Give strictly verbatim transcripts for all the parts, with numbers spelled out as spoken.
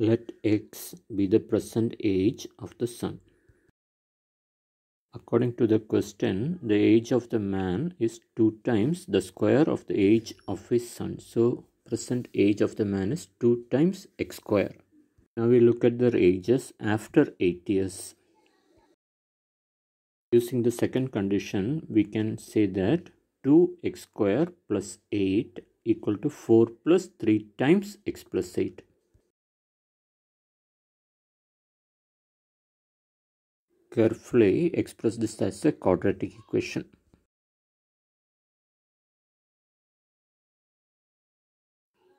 Let x be the present age of the sun. According to the question, the age of the man is two times the square of the age of his son. So, present age of the man is two times x square. Now we look at their ages after eight years. Using the second condition, we can say that two x square plus eight equal to four plus three times x plus eight. Carefully express this as a quadratic equation.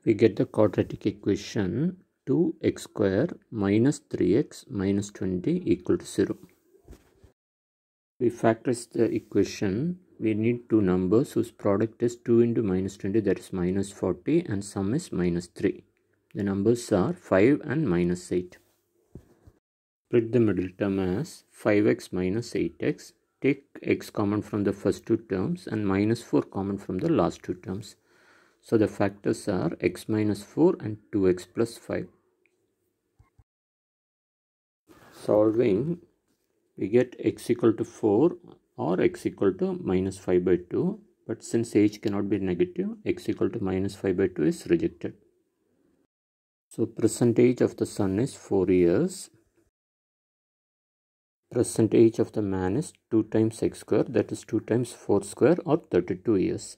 We get the quadratic equation two x square minus three x minus twenty equal to zero. We factorize the equation. We need two numbers whose product is two into minus twenty, that is minus forty, and sum is minus three. The numbers are five and minus eight. Split the middle term as five x minus eight x. Take x common from the first two terms and minus four common from the last two terms. So the factors are x minus four and two x plus five. Solving, we get x equal to four or x equal to minus five by two. But since h cannot be negative, x equal to minus five by two is rejected. So present age of the sun is four years. Present age of the man is two times x square, that is two times four square or thirty-two years.